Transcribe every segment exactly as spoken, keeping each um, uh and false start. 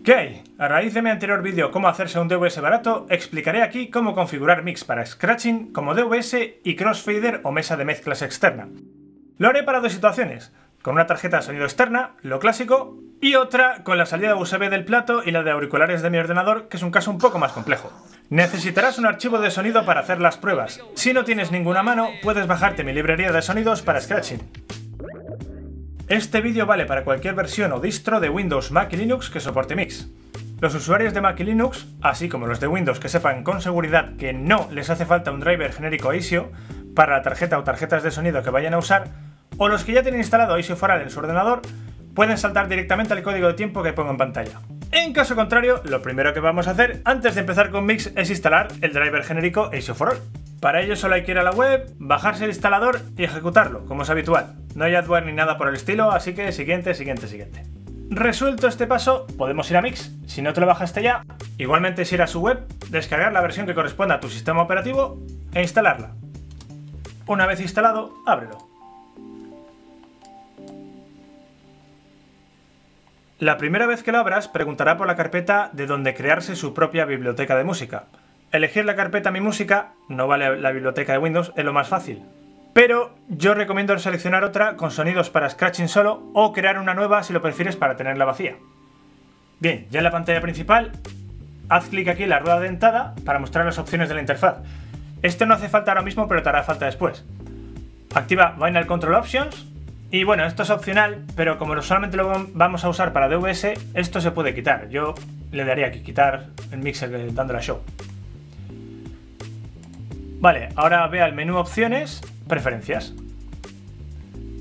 Ok, a raíz de mi anterior vídeo cómo hacerse un D V S barato, explicaré aquí cómo configurar Mixxx para scratching como D V S y crossfader o mesa de mezclas externa. Lo haré para dos situaciones, con una tarjeta de sonido externa, lo clásico, y otra con la salida U S B del plato y la de auriculares de mi ordenador, que es un caso un poco más complejo. Necesitarás un archivo de sonido para hacer las pruebas. Si no tienes ninguna mano, puedes bajarte mi librería de sonidos para scratching. Este vídeo vale para cualquier versión o distro de Windows, Mac y Linux que soporte Mixxx. Los usuarios de Mac y Linux, así como los de Windows que sepan con seguridad que no les hace falta un driver genérico ASIO para la tarjeta o tarjetas de sonido que vayan a usar, o los que ya tienen instalado A S I O cuatro A L L en su ordenador, pueden saltar directamente al código de tiempo que pongo en pantalla. En caso contrario, lo primero que vamos a hacer antes de empezar con Mixxx es instalar el driver genérico A S I O cuatro A L L. Para ello solo hay que ir a la web, bajarse el instalador y ejecutarlo, como es habitual. No hay adware ni nada por el estilo, así que siguiente, siguiente, siguiente. Resuelto este paso, podemos ir a Mixxx, si no te lo bajaste ya. Igualmente es ir a su web, descargar la versión que corresponda a tu sistema operativo e instalarla. Una vez instalado, ábrelo. La primera vez que lo abras, preguntará por la carpeta de donde crearse su propia biblioteca de música. Elegir la carpeta Mi Música, no vale la biblioteca de Windows, es lo más fácil. Pero yo recomiendo seleccionar otra con sonidos para scratching solo o crear una nueva si lo prefieres para tenerla vacía. Bien, ya en la pantalla principal, haz clic aquí en la rueda dentada para mostrar las opciones de la interfaz. Esto no hace falta ahora mismo, pero te hará falta después. Activa Vinyl Control Options y bueno, esto es opcional, pero como solamente lo vamos a usar para D V S, esto se puede quitar. Yo le daría aquí quitar el Mixxx dándole a Show. Vale, ahora ve al menú Opciones, Preferencias.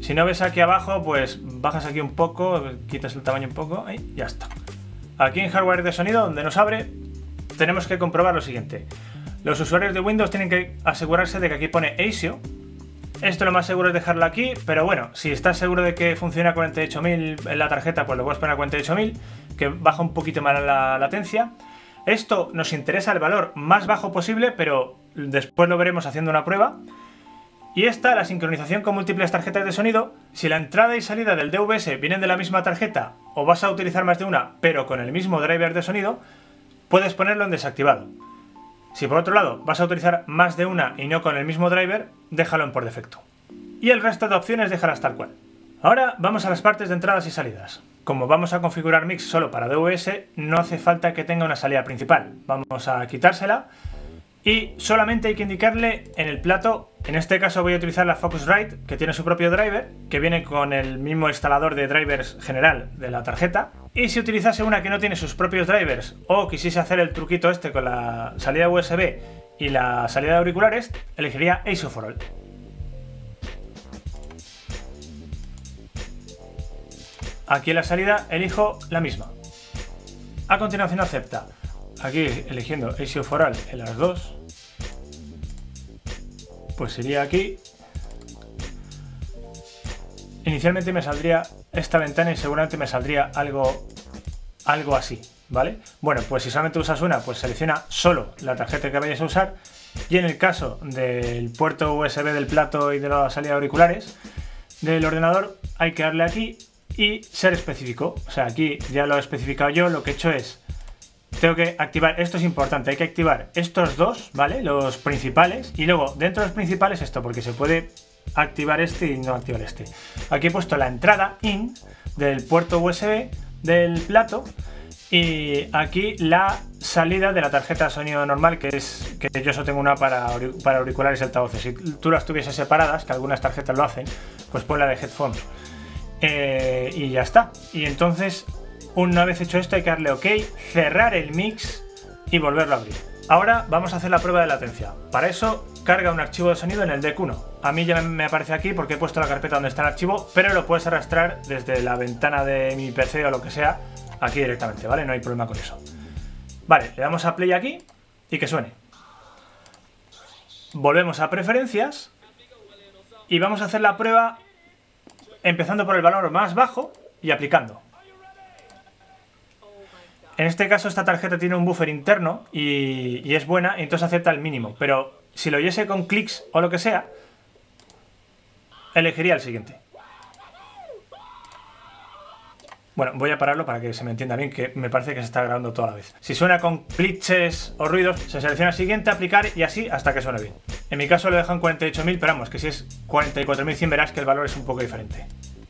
Si no ves aquí abajo, pues bajas aquí un poco, quitas el tamaño un poco y ya está. Aquí en Hardware de sonido, donde nos abre, tenemos que comprobar lo siguiente. Los usuarios de Windows tienen que asegurarse de que aquí pone ASIO. Esto lo más seguro es dejarlo aquí, pero bueno, si estás seguro de que funciona cuarenta y ocho mil en la tarjeta, pues lo puedes poner a cuarenta y ocho mil, que baja un poquito más la latencia. Esto nos interesa el valor más bajo posible, pero después lo veremos haciendo una prueba. Y esta, la sincronización con múltiples tarjetas de sonido, si la entrada y salida del D V S vienen de la misma tarjeta o vas a utilizar más de una, pero con el mismo driver de sonido, puedes ponerlo en desactivado. Si por otro lado vas a utilizar más de una y no con el mismo driver, déjalo en por defecto. Y el resto de opciones déjalas tal cual. Ahora vamos a las partes de entradas y salidas. Como vamos a configurar Mixxx solo para D V S, no hace falta que tenga una salida principal. Vamos a quitársela y solamente hay que indicarle en el plato. En este caso voy a utilizar la Focusrite, que tiene su propio driver, que viene con el mismo instalador de drivers general de la tarjeta. Y si utilizase una que no tiene sus propios drivers o quisiese hacer el truquito este con la salida U S B y la salida de auriculares, elegiría A S I O cuatro A L L. Aquí en la salida elijo la misma. A continuación acepta. Aquí eligiendo A S I O cuatro A L L en las dos. Pues sería aquí. Inicialmente me saldría esta ventana y seguramente me saldría algo, algo así, ¿vale? Bueno, pues si solamente usas una, pues selecciona solo la tarjeta que vayas a usar. Y en el caso del puerto U S B del plato y de la salida de auriculares del ordenador, hay que darle aquí y ser específico. O sea, aquí ya lo he especificado yo, lo que he hecho es, tengo que activar, esto es importante, hay que activar estos dos, ¿vale? Los principales, y luego dentro de los principales esto, porque se puede activar este y no activar este. Aquí he puesto la entrada IN del puerto U S B del plato y aquí la salida de la tarjeta de sonido normal, que es que yo solo tengo una para, auric para auriculares y altavoces. Si tú las tuvieses separadas, que algunas tarjetas lo hacen, pues pon la de headphones. Eh, y ya está. Y entonces, una vez hecho esto, hay que darle OK, cerrar el Mixxx y volverlo a abrir. Ahora vamos a hacer la prueba de latencia. Para eso, carga un archivo de sonido en el D E C uno. A mí ya me aparece aquí porque he puesto la carpeta donde está el archivo, pero lo puedes arrastrar desde la ventana de mi P C o lo que sea aquí directamente, ¿vale? No hay problema con eso. Vale, le damos a play aquí y que suene. Volvemos a preferencias y vamos a hacer la prueba empezando por el valor más bajo y aplicando. En este caso esta tarjeta tiene un buffer interno y, y es buena, entonces acepta el mínimo, pero si lo oyese con clics o lo que sea, elegiría el siguiente. Bueno, voy a pararlo para que se me entienda bien, que me parece que se está grabando toda la vez. Si suena con glitches o ruidos, se selecciona siguiente, aplicar y así hasta que suene bien. En mi caso lo dejan cuarenta y ocho mil, pero vamos, que si es cuarenta y cuatro mil cien verás que el valor es un poco diferente.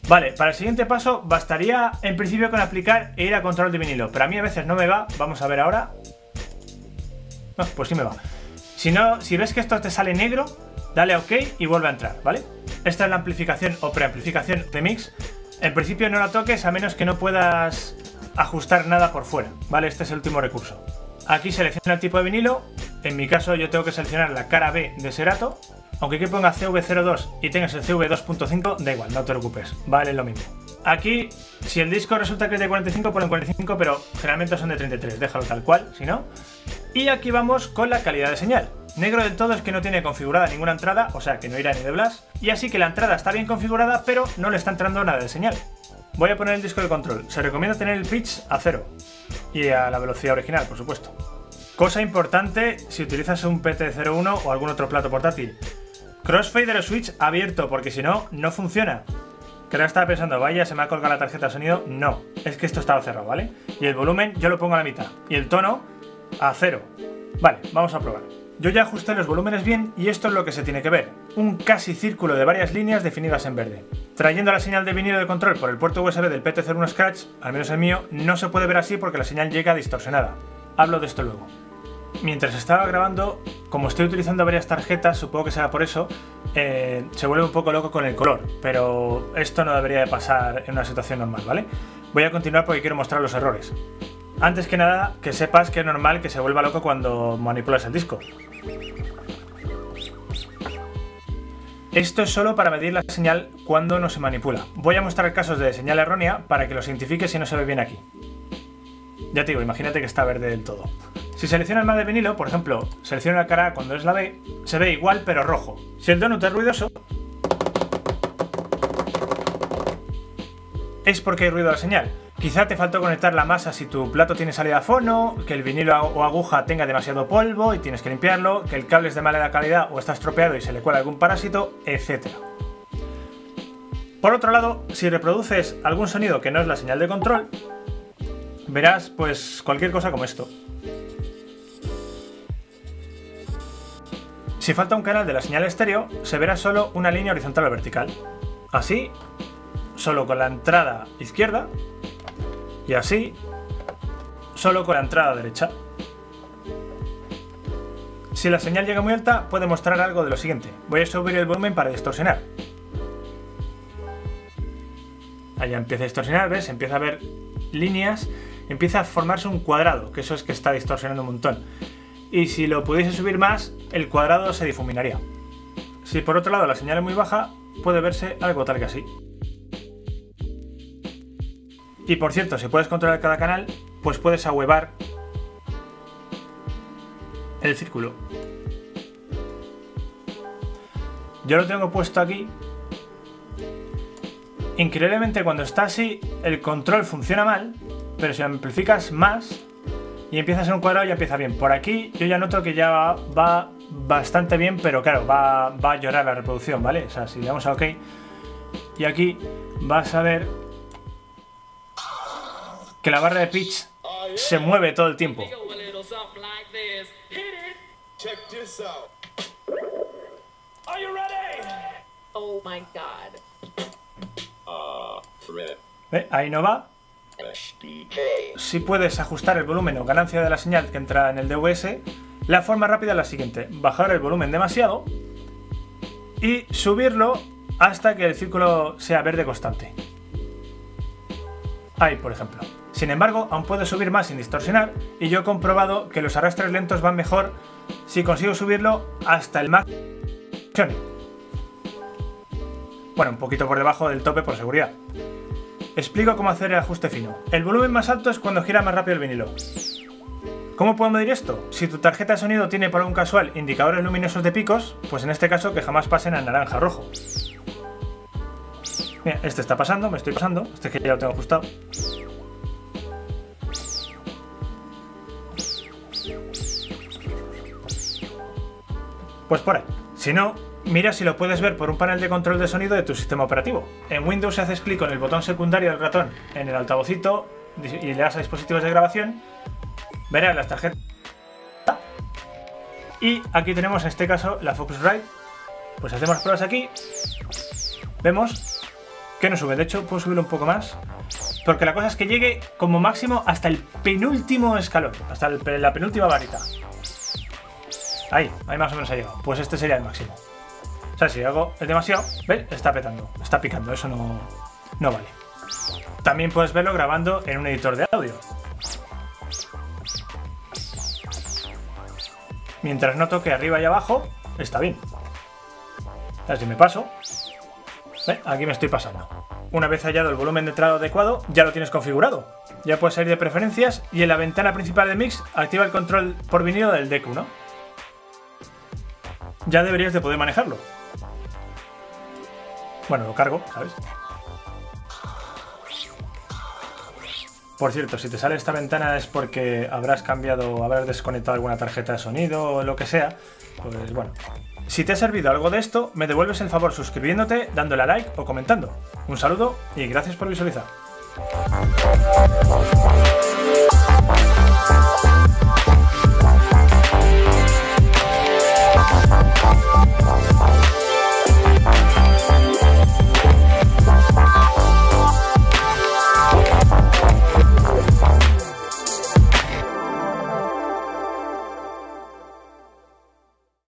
Vale, para el siguiente paso bastaría en principio con aplicar e ir a control de vinilo, pero a mí a veces no me va, vamos a ver ahora. No, pues sí me va. Si, no, si ves que esto te sale negro, dale a OK y vuelve a entrar, ¿vale? Esta es la amplificación o preamplificación de Mixxx. En principio no la toques a menos que no puedas ajustar nada por fuera, ¿vale? Este es el último recurso. Aquí selecciona el tipo de vinilo, en mi caso yo tengo que seleccionar la cara B de Serato, aunque aquí ponga C V cero dos y tengas el C V dos punto cinco, da igual, no te preocupes, vale lo mismo. Aquí, si el disco resulta que es de cuarenta y cinco, ponen cuarenta y cinco, pero generalmente son de treinta y tres, déjalo tal cual, si no. Y aquí vamos con la calidad de señal. Negro del todo es que no tiene configurada ninguna entrada, o sea que no irá ni de Blas. Y así que la entrada está bien configurada, pero no le está entrando nada de señal. Voy a poner el disco de control. Se recomienda tener el pitch a cero. Y a la velocidad original, por supuesto. Cosa importante si utilizas un P T cero uno o algún otro plato portátil. Crossfader o switch abierto, porque si no, no funciona. Que ahora estaba pensando, vaya, se me ha colgado la tarjeta de sonido. No, es que esto estaba cerrado, ¿vale? Y el volumen yo lo pongo a la mitad. Y el tono a cero. Vale, vamos a probar. Yo ya ajusté los volúmenes bien y esto es lo que se tiene que ver, un casi círculo de varias líneas definidas en verde. Trayendo la señal de vinilo de control por el puerto U S B del P T cero uno Scratch, al menos el mío, no se puede ver así porque la señal llega distorsionada. Hablo de esto luego. Mientras estaba grabando, como estoy utilizando varias tarjetas, supongo que será por eso, eh, se vuelve un poco loco con el color, pero esto no debería de pasar en una situación normal, ¿vale? Voy a continuar porque quiero mostrar los errores. Antes que nada, que sepas que es normal que se vuelva loco cuando manipulas el disco. Esto es solo para medir la señal cuando no se manipula. Voy a mostrar casos de señal errónea para que los identifiques si no se ve bien aquí. Ya te digo, imagínate que está verde del todo. Si seleccionas más de vinilo, por ejemplo, selecciono la cara cuando es la B, se ve igual pero rojo. Si el donut es ruidoso, es porque hay ruido a la señal. Quizá te faltó conectar la masa si tu plato tiene salida a fono, que el vinilo o aguja tenga demasiado polvo y tienes que limpiarlo, que el cable es de mala calidad o está estropeado y se le cuela algún parásito, etcétera. Por otro lado, si reproduces algún sonido que no es la señal de control, verás pues cualquier cosa como esto. Si falta un canal de la señal estéreo, se verá solo una línea horizontal o vertical. Así, solo con la entrada izquierda. Y así, solo con la entrada derecha. Si la señal llega muy alta, puede mostrar algo de lo siguiente. Voy a subir el volumen para distorsionar. Allá empieza a distorsionar, ¿ves? Empieza a ver líneas, empieza a formarse un cuadrado, que eso es que está distorsionando un montón. Y si lo pudiese subir más, el cuadrado se difuminaría. Si por otro lado la señal es muy baja, puede verse algo tal que así. Y por cierto, si puedes controlar cada canal, pues puedes ahuevar el círculo. Yo lo tengo puesto aquí. Increíblemente cuando está así, el control funciona mal, pero si amplificas más y empiezas en un cuadrado ya empieza bien. Por aquí yo ya noto que ya va, va bastante bien, pero claro, va, va a llorar la reproducción, ¿vale? O sea, si le damos a OK y aquí vas a ver que la barra de pitch se mueve todo el tiempo. ¿Eh? Ahí no va. Si puedes ajustar el volumen o ganancia de la señal que entra en el D V S, la forma rápida es la siguiente: bajar el volumen demasiado y subirlo hasta que el círculo sea verde constante. Ahí, por ejemplo. Sin embargo, aún puedo subir más sin distorsionar y yo he comprobado que los arrastres lentos van mejor si consigo subirlo hasta el máximo. Bueno, un poquito por debajo del tope por seguridad. Explico cómo hacer el ajuste fino. El volumen más alto es cuando gira más rápido el vinilo. ¿Cómo puedo medir esto? Si tu tarjeta de sonido tiene por algún casual indicadores luminosos de picos, pues en este caso que jamás pasen a naranja rojo. Mira, este está pasando, me estoy pasando, este que ya lo tengo ajustado. Pues por ahí. Si no, Mira si lo puedes ver por un panel de control de sonido de tu sistema operativo. En Windows haces clic con el botón secundario del ratón en el altavocito y le das a dispositivos de grabación. Verás las tarjetas. Y aquí tenemos en este caso la Focusrite. Pues hacemos pruebas aquí. Vemos que no sube. De hecho, puedo subirlo un poco más. Porque la cosa es que llegue como máximo hasta el penúltimo escalón. Hasta el, la penúltima varita. Ahí, ahí más o menos ha llegado. Pues este sería el máximo. O sea, si hago demasiado, ¿ves? Está petando, está picando, eso no, no vale. También puedes verlo grabando en un editor de audio. Mientras noto que arriba y abajo está bien. Así me paso. ¿Ves? Aquí me estoy pasando. Una vez hallado el volumen de entrada adecuado, ya lo tienes configurado. Ya puedes salir de preferencias y en la ventana principal de Mixxx activa el control por vinilo del D Q uno. Ya deberías de poder manejarlo. Bueno, lo cargo, ¿sabes? Por cierto, si te sale esta ventana es porque habrás cambiado, habrás desconectado alguna tarjeta de sonido o lo que sea. Pues bueno. Si te ha servido algo de esto, me devuelves el favor suscribiéndote, dándole a like o comentando. Un saludo y gracias por visualizar.